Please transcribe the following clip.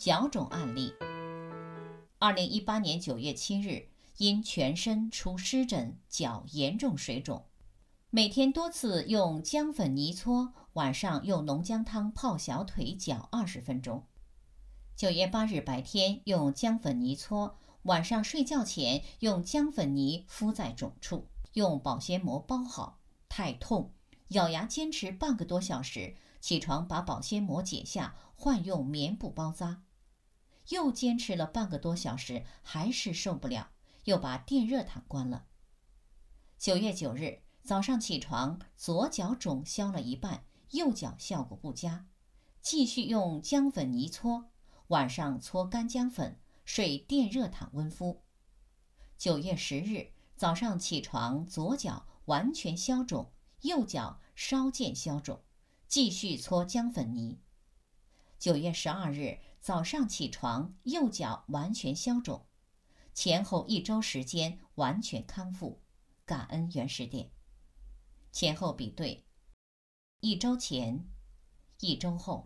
脚肿案例。2018年9月7日，因全身出湿疹，脚严重水肿，每天多次用姜粉泥搓，晚上用浓姜汤泡小腿脚20分钟。9月8日白天用姜粉泥搓，晚上睡觉前用姜粉泥敷在肿处，用保鲜膜包好，太痛，咬牙坚持半个多小时，起床把保鲜膜解下，换用棉布包扎。又坚持了半个多小时，还是受不了，又把电热毯关了。9月9日，早上起床，左脚肿消了一半，右脚效果不佳，继续用姜粉泥搓，晚上搓干姜粉，睡电热毯温敷。9月10日，早上起床，左脚完全消肿，右脚稍见消肿，继续搓姜粉泥。9月12日，早上起床，右脚完全消肿，前后一周时间完全康复，感恩原始点。前后比对，一周前，一周后。